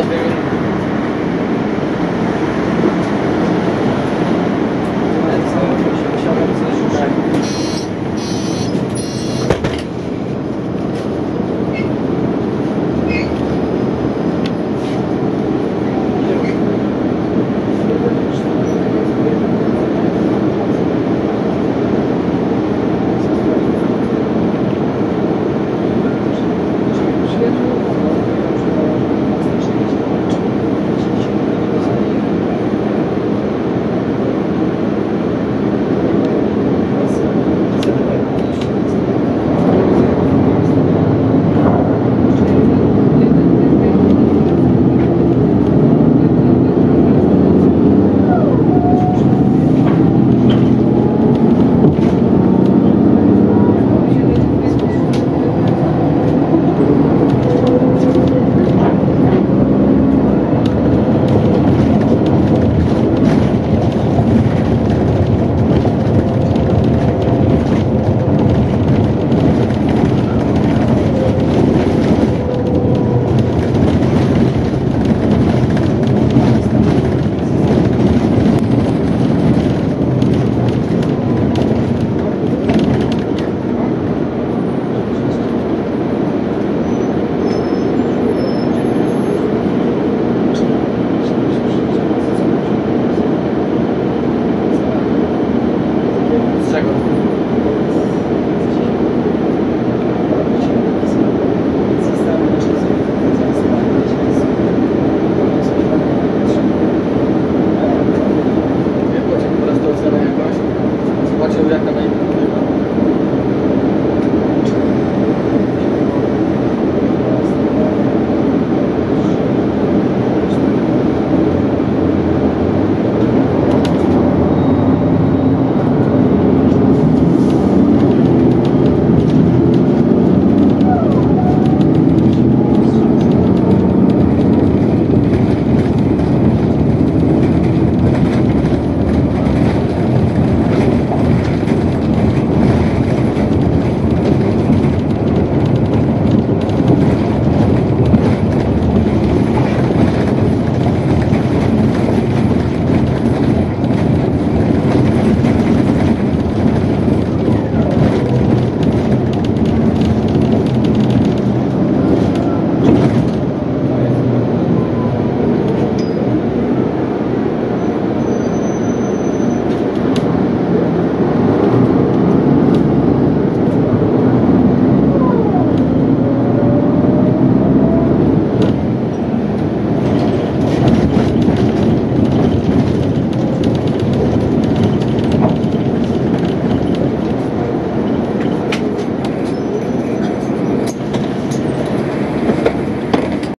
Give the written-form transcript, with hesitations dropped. up there. Thank you.